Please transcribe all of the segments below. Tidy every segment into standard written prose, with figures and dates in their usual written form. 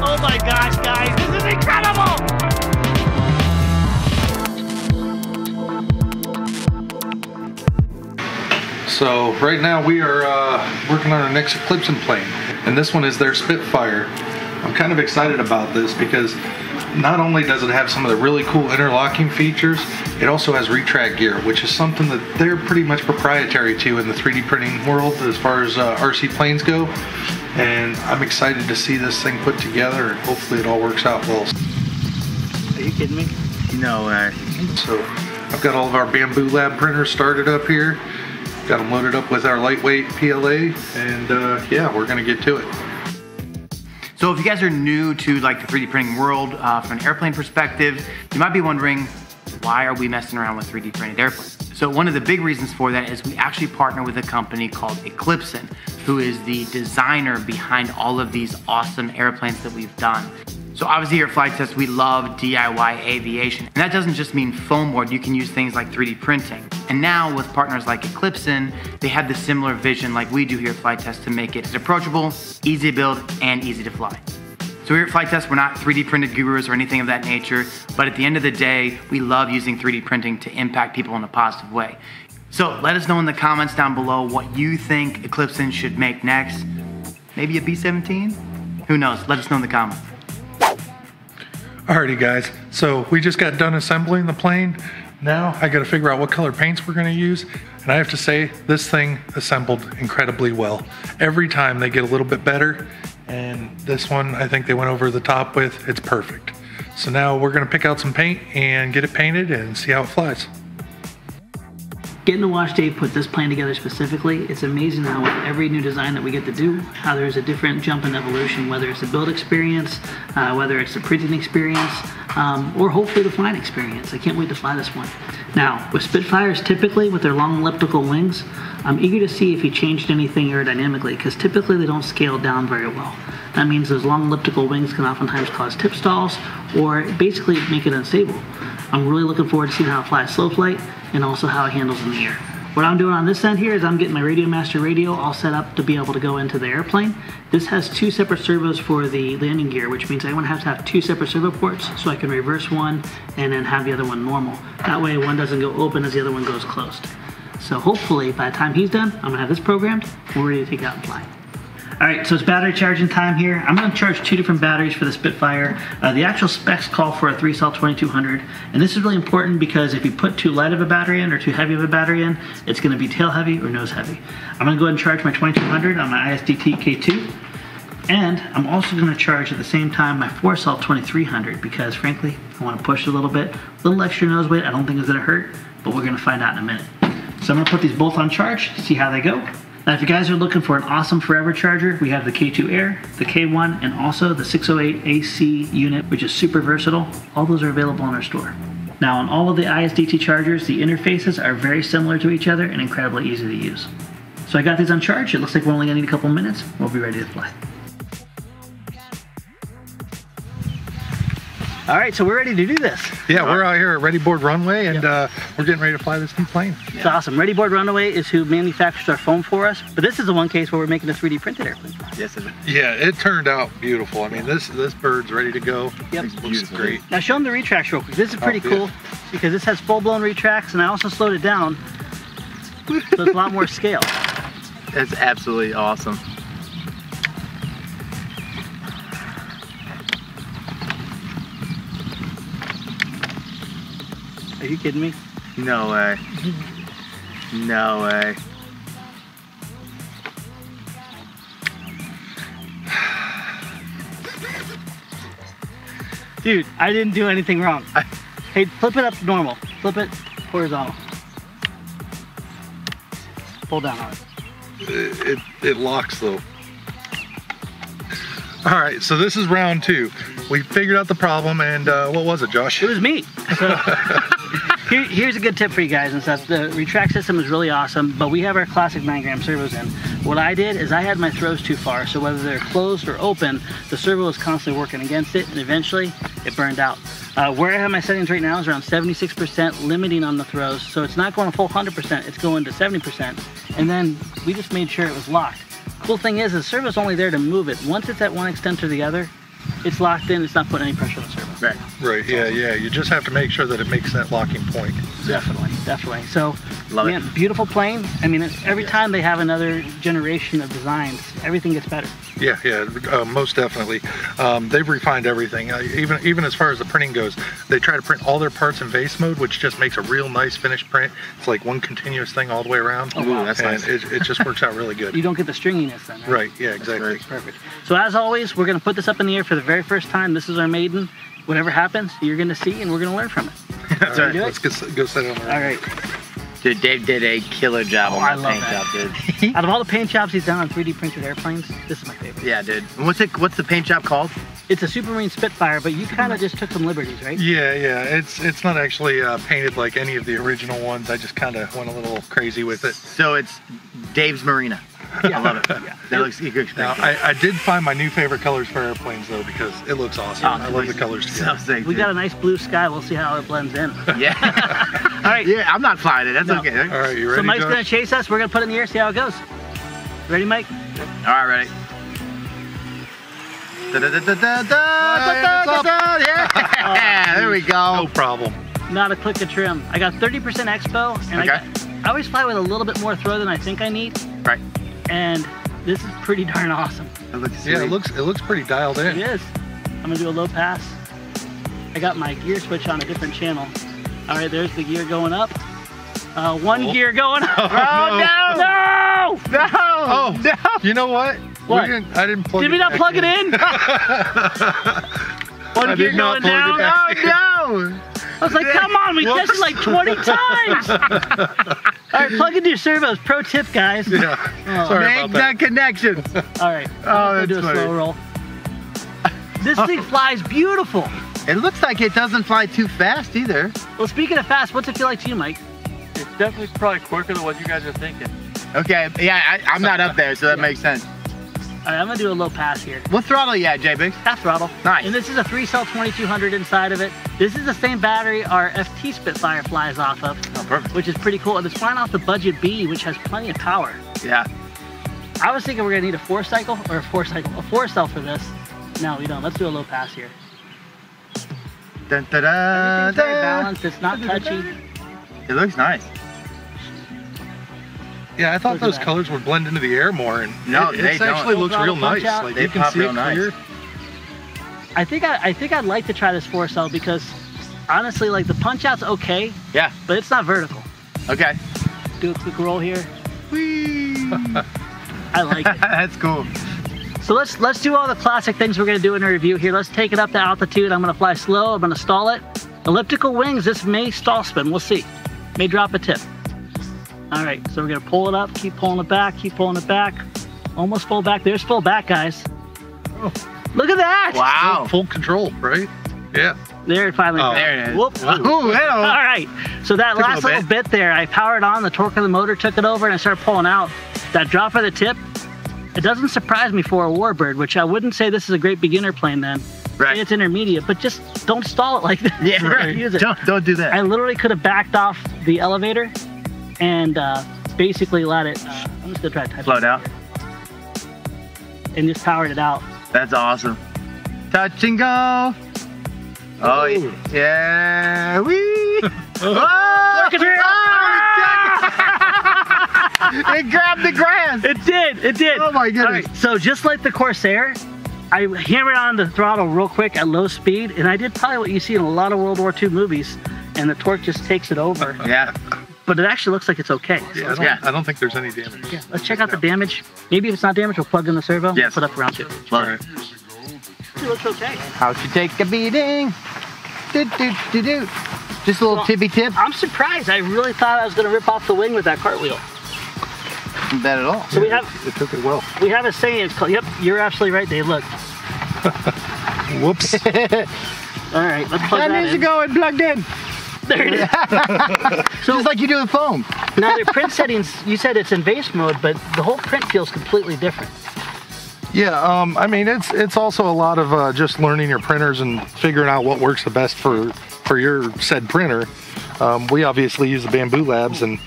Oh my gosh, guys, this is incredible! So right now we are working on our next Eclipson plane, and this one is their Spitfire. I'm kind of excited about this because not only does it have some of the really cool interlocking features, it also has retract gear, which is something that they're pretty much proprietary to in the 3D printing world as far as RC planes go. And I'm excited to see this thing put together, and hopefully it all works out well. Are you kidding me? No way. So I've got all of our Bambu Lab printers started up here. Got them loaded up with our lightweight PLA, and yeah, we're gonna get to it. So if you guys are new to like the 3D printing world from an airplane perspective, you might be wondering, why are we messing around with 3D printed airplanes? So one of the big reasons for that is we actually partner with a company called Eclipson, who is the designer behind all of these awesome airplanes that we've done. So obviously here at Flite Test, we love DIY aviation. And that doesn't just mean foam board, you can use things like 3D printing. And now with partners like Eclipson, they have the similar vision like we do here at Flite Test to make it approachable, easy to build, and easy to fly. So here at Flite Test, we're not 3D printed gurus or anything of that nature, but at the end of the day, we love using 3D printing to impact people in a positive way. So let us know in the comments down below what you think Eclipson should make next. Maybe a B-17? Who knows, let us know in the comments. Alrighty guys, so we just got done assembling the plane. Now I gotta figure out what color paints we're gonna use. And I have to say, this thing assembled incredibly well. Every time they get a little bit better, and this one I think they went over the top with, it's perfect. So now we're gonna pick out some paint and get it painted and see how it flies. Getting to watch Dave put this plane together specifically, it's amazing how with every new design that we get to do, how there's a different jump in evolution, whether it's the build experience, whether it's the printing experience, or hopefully the flying experience. I can't wait to fly this one. Now, with Spitfires, typically with their long elliptical wings, I'm eager to see if he changed anything aerodynamically, because typically they don't scale down very well. That means those long elliptical wings can oftentimes cause tip stalls or basically make it unstable. I'm really looking forward to seeing how it flies slow flight and also how it handles in the air. What I'm doing on this end here is I'm getting my RadioMaster radio all set up to be able to go into the airplane. This has two separate servos for the landing gear, which means I'm going to have two separate servo ports so I can reverse one and then have the other one normal. That way one doesn't go open as the other one goes closed. So hopefully by the time he's done, I'm going to have this programmed and we're ready to take it out and fly. All right, so it's battery charging time here. I'm gonna charge two different batteries for the Spitfire. The actual specs call for a 3-cell 2200, and this is really important because if you put too light of a battery in or too heavy of a battery in, it's gonna be tail heavy or nose heavy. I'm gonna go ahead and charge my 2200 on my ISDT K2, and I'm also gonna charge at the same time my 4-cell 2300 because frankly, I wanna push a little bit. A little extra nose weight I don't think is gonna hurt, but we're gonna find out in a minute. So I'm gonna put these both on charge, see how they go. Now if you guys are looking for an awesome forever charger, we have the K2 Air, the K1, and also the 608 AC unit, which is super versatile. All those are available in our store. Now on all of the ISDT chargers, the interfaces are very similar to each other and incredibly easy to use. So I got these on charge. It looks like we're only gonna need a couple minutes. We'll be ready to fly. All right, so we're ready to do this. Yeah, we're out here at Readi Board Runway, and we're getting ready to fly this new plane. It's awesome. Readi Board Runway is who manufactures our foam for us, but this is the one case where we're making a 3D printed airplane. Yes, it is. Yeah, it turned out beautiful. I mean, this bird's ready to go. Yep. It looks great. Now show them the retracts real quick. This is pretty cool because this has full-blown retracts, and I also slowed it down, so there's a lot more scale. That's absolutely awesome. Are you kidding me? No way. No way. Dude, I didn't do anything wrong. Hey, flip it up normal. Flip it horizontal. Pull down on it. It locks though. All right, so this is round 2. We figured out the problem, and what was it, Josh? It was me. Here's a good tip for you guys and stuff. The retract system is really awesome, but we have our classic 9-gram servos in. What I did is I had my throws too far, so whether they're closed or open, the servo was constantly working against it, and eventually it burned out. Where I have my settings right now is around 76% limiting on the throws, so it's not going a full 100%, it's going to 70%, and then we just made sure it was locked. Cool thing is the servo's only there to move it. Once it's at one extent or the other, it's locked in, it's not putting any pressure on the servo. Right, yeah, awesome. Yeah. You just have to make sure that it makes that locking point. Definitely. So, Love it. Beautiful plane. I mean, every time they have another generation of designs, everything gets better. Yeah, most definitely. They've refined everything, even as far as the printing goes. They try to print all their parts in vase mode, which just makes a real nice finished print. It's like one continuous thing all the way around. Oh, wow. That's nice. It just works out really good. You don't get the stringiness then, right? Right, yeah, exactly. That's perfect. So as always, we're going to put this up in the air for the very first time. This is our maiden. Whatever happens, you're going to see, and we're going to learn from it. All right, let's go set it on the right. Dude, Dave did a killer job on that paint job, dude. Out of all the paint jobs he's done on 3D printed airplanes, this is my favorite. Yeah, dude. What's the paint job called? It's a Supermarine Spitfire, but you kind of just took some liberties, right? Yeah. It's not actually painted like any of the original ones. I just kind of went a little crazy with it. So it's Dave's Marina. Yeah. I love it. Yeah. That looks good. Now, I did find my new favorite colors for airplanes though, because it looks awesome. Oh, I love the colors together. So we got a nice blue sky. We'll see how it blends in. Yeah. All right. Yeah, I'm not flying it. That's okay. All right, you ready? So Mike's going to chase us. We're going to put it in the air, see how it goes. Ready, Mike? All right, ready. Yeah, there we go. No problem. Not a click of trim. I got 30% expo, and I always fly with a little bit more throw than I think I need. Right. And this is pretty darn awesome. It looks sweet. Yeah, it looks pretty dialed in. It is. I'm gonna do a low pass. I got my gear switch on a different channel. All right, there's the gear going up. One gear going up. Oh no! You know what? What? Did we not plug it in? One gear going down. Oh no! I was like, come on, we tested like 20 times. All right, plug into your servos. Pro tip, guys. Yeah. Oh. Sorry about that. Make that connection. All right. Oh, that's funny. Slow roll. This thing flies beautiful. It looks like it doesn't fly too fast either. Well, speaking of fast, what's it feel like to you, Mike? It's definitely probably quicker than what you guys are thinking. Okay. Yeah, I'm not up there, so that makes sense. All right, I'm going to do a low pass here. What throttle you at, JB? Half throttle. Nice. And this is a 3-cell 2200 inside of it. This is the same battery our FT Spitfire flies off of, which is pretty cool. And it's flying off the Budget B, which has plenty of power. Yeah. I was thinking we're going to need a 4-cycle, or a 4-cell for this. No, we don't. Let's do a low pass here. Dun, da, da, Everything's very balanced. It's not touchy. It looks nice. Yeah, I thought those colors would blend into the air more, and no, it actually looks real nice. Like you can see it clear. I think I'd like to try this 4-cell because honestly, like the punch out's okay. Yeah. But it's not vertical. Okay. Do a quick roll here. Whee! I like it. That's cool. So let's do all the classic things we're gonna do in a review here. Let's take it up to altitude. I'm gonna fly slow. I'm gonna stall it. Elliptical wings. This may stall spin. We'll see. May drop a tip. All right, so we're gonna pull it up, keep pulling it back, almost full back. There's full back, guys. Oh. Look at that! Wow. Full control, right? Yeah. There it finally goes. There it is. Whoop. Ooh, hello. All right, so that last little bit there, I powered on, the torque of the motor took it over, and I started pulling out. That drop of the tip, it doesn't surprise me for a warbird, which I wouldn't say this is a great beginner plane then. Right. It's intermediate, but just don't stall it like that. Yeah, right. Use it. Don't do that. I literally could have backed off the elevator and basically let it, I'm just gonna try to type it. Float out. And just powered it out. That's awesome. Touch and go. Oh, yeah. Whee! Oh! It grabbed the grass. It did. Oh my goodness. Right, so just like the Corsair, I hammered on the throttle real quick at low speed, and I did probably what you see in a lot of World War II movies, and the torque just takes it over. Yeah. But it actually looks like it's okay. Yeah, I don't think there's any damage. Yeah, let's check out the damage. Maybe if it's not damaged, we'll plug in the servo and put up around 2. Right. It looks okay. How to take a beating. Just a little tippy tip. I'm surprised. I really thought I was going to rip off the wing with that cartwheel. Not bad at all. So we have, it took it well. We have a saying. It's called, yep, you're absolutely right, Dave. Look. Whoops. All right, let's plug that in. That needs to go and plugged in. There it is. So just like you do with foam. Now their print settings, you said it's in base mode, but the whole print feels completely different. Yeah, I mean, it's also a lot of just learning your printers and figuring out what works the best for your said printer. We obviously use the Bambu Labs, and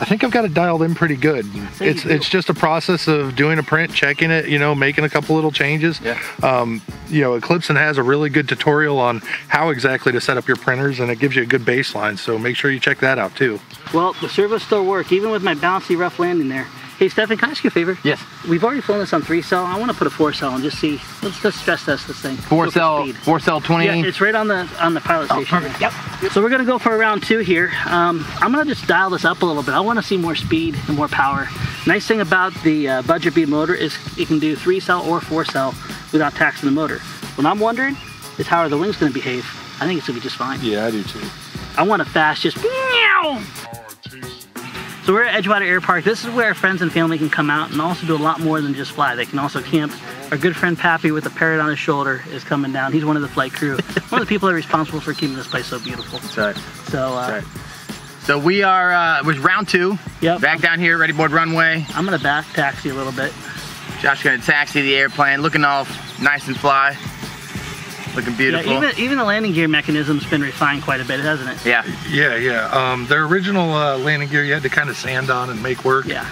I think I've got it dialed in pretty good. It's just a process of doing a print, checking it, you know, making a couple little changes. Yeah. You know, Eclipson has a really good tutorial on how exactly to set up your printers, and it gives you a good baseline, so make sure you check that out too. Well, the servos still work, even with my bouncy rough landing there. Hey, Stefan, can I ask you a favor? Yes. We've already flown this on 3-cell. I want to put a 4-cell and just see. Let's just stress test this thing. 4-cell 20. Yeah, it's right on the pilot station. Perfect. Yep. So we're gonna go for a round 2 here. I'm gonna just dial this up a little bit. I want to see more speed and more power. Nice thing about the Budget B motor is it can do 3-cell or 4-cell without taxing the motor. What I'm wondering is how are the wings gonna behave? I think it's gonna be just fine. Yeah, I do too. I want a fast, just meow. So we're at Edgewater Air Park. This is where our friends and family can come out and also do a lot more than just fly. They can also camp. Our good friend Pappy with a parrot on his shoulder is coming down. He's one of the flight crew. One of the people that are responsible for keeping this place so beautiful. That's right. So, that's right. So we are, it was round 2. Yep. Back down here, Readi Board Runway. I'm gonna back taxi a little bit. Josh's gonna taxi the airplane, looking all nice and fly. Looking beautiful. Yeah, even the landing gear mechanism's been refined quite a bit, hasn't it? Yeah. Yeah, yeah. Their original landing gear you had to kind of sand on and make work. Yeah.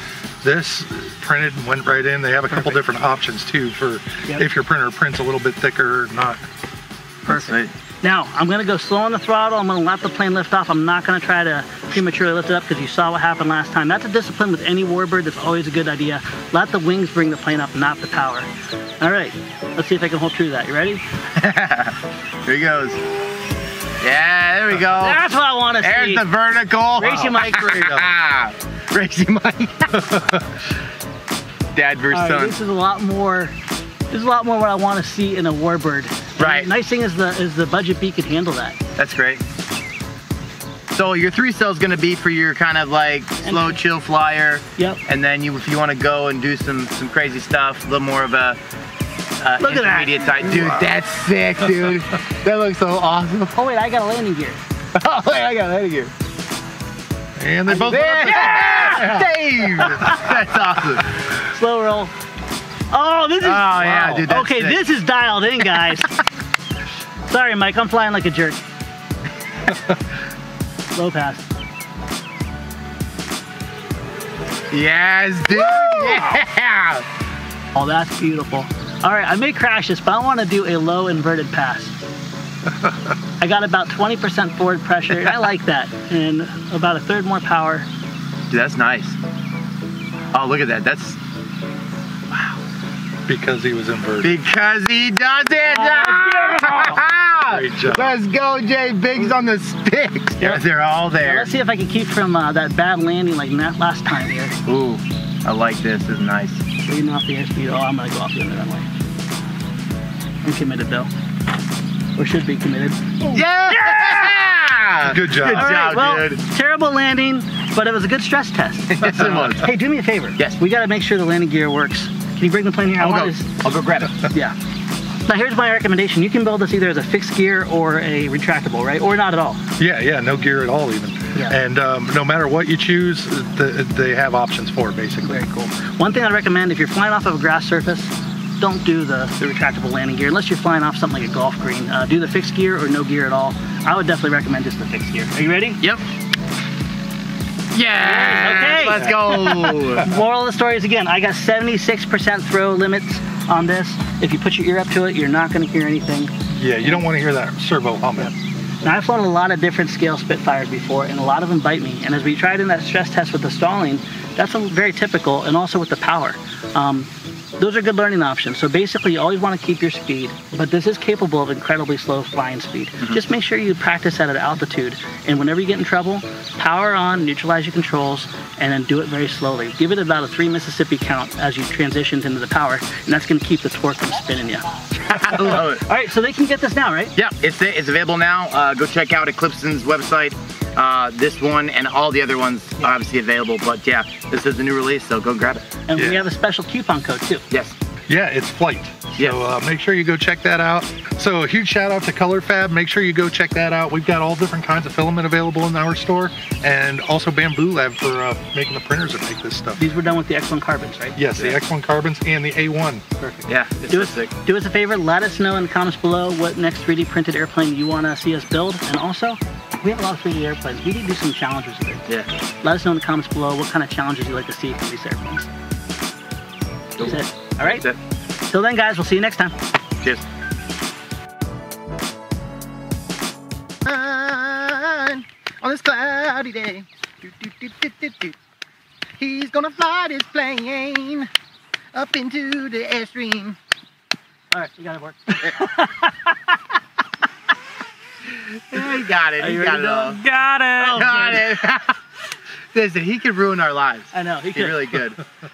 This printed and went right in. They have a couple different options too for if your printer prints a little bit thicker or not. Perfect. Now, I'm going to go slow on the throttle. I'm going to let the plane lift off. I'm not going to try to prematurely lift it up because you saw what happened last time. That's a discipline with any warbird. That's always a good idea. Let the wings bring the plane up, not the power. All right, let's see if I can hold true to that. You ready? Here he goes. Yeah, there we go. That's what I want to see. There's the vertical. Racing Mike. Racing Mike. Dad versus son. This is a lot more. This is a lot more what I want to see in a warbird. Right. The nice thing is the Budget B can handle that. That's great. So your 3-cell is going to be for your kind of like slow chill flyer. Yep. And then you, if you want to go and do some crazy stuff, a little more of a look at that. Dude, wow. That's sick, dude. That looks so awesome. Oh wait, I got a landing gear. Oh wait, I got a landing gear. And they both. Yeah! Dave. That's awesome. Slow roll. Oh, this is. Oh yeah, dude. That's okay, sick. This is dialed in, guys. Sorry, Mike. I'm flying like a jerk. Low pass. Yes, dude. Woo! Yeah. Oh, that's beautiful. All right, I may crash this, but I want to do a low inverted pass. I got about 20% forward pressure. And I like that, and about a third more power. Dude, that's nice. Oh, look at that. That's. Because he was inverted. Because he does it! Oh, great job. Let's go, Jay. Biggs on the sticks. Yeah, they're all there. Now, let's see if I can keep from that bad landing like that last time here. Ooh, I like this. This is nice. Leading off the airspeed. Oh, I'm going to go off the other way. I'm committed, though. Or should be committed. Yeah! Yeah! Good job. Good job, well, dude. Terrible landing, but it was a good stress test. Yes, it was. Hey, do me a favor. Yes. We got to make sure the landing gear works. Can you bring the plane here? I'll go grab it. Yeah. Now here's my recommendation. You can build this either as a fixed gear or a retractable, right? Or not at all. Yeah, yeah, no gear at all even. Yeah. And no matter what you choose, they have options for it basically. Very cool. One thing I'd recommend if you're flying off of a grass surface, don't do the retractable landing gear unless you're flying off something like a golf green. Do the fixed gear or no gear at all. I would definitely recommend just the fixed gear. Are you ready? Yep. Yeah! Okay! Let's go! Moral of the story is, again, I got 76% throw limits on this. If you put your ear up to it, you're not going to hear anything. Yeah, you don't want to hear that servo humming. Yep. Now, I've flown a lot of different scale Spitfires before, and a lot of them bite me. And as we tried in that stress test with the stalling, that's very typical, and also with the power. Those are good learning options. So basically, you always want to keep your speed, but this is capable of incredibly slow flying speed. Mm-hmm. Just make sure you practice at an altitude, and whenever you get in trouble, power on, neutralize your controls, and then do it very slowly. Give it about a 3 Mississippi count as you transition into the power, and that's going to keep the torque from spinning you. I love it. All right, so they can get this now, right? Yeah, it's available now. Go check out Eclipson's website. This one and all the other ones are obviously available, but yeah, this is the new release, so go grab it. And we have a special coupon code too. Yes. Yeah, it's Flite. Yeah. So make sure you go check that out. So a huge shout out to ColorFab. Make sure you go check that out. We've got all different kinds of filament available in our store, and also Bambu Lab for making the printers that make this stuff. These were done with the X1 carbons, right? Yes, yeah. The X1 carbons and the A1. Perfect. Yeah, do us a favor, let us know in the comments below what next 3D printed airplane you want to see us build, and also, we have a lot of 3D airplanes. We need to do some challenges with it. Yeah. Let us know in the comments below what kind of challenges you'd like to see from these airplanes. Cool. That's it. All right? That's it. Till then, guys, we'll see you next time. Cheers. On this cloudy day, he's gonna fly this plane up into the airstream. All right, you got it, Mark. He got it. He got it all. Got it. Listen, he could ruin our lives. I know. He could. He really could.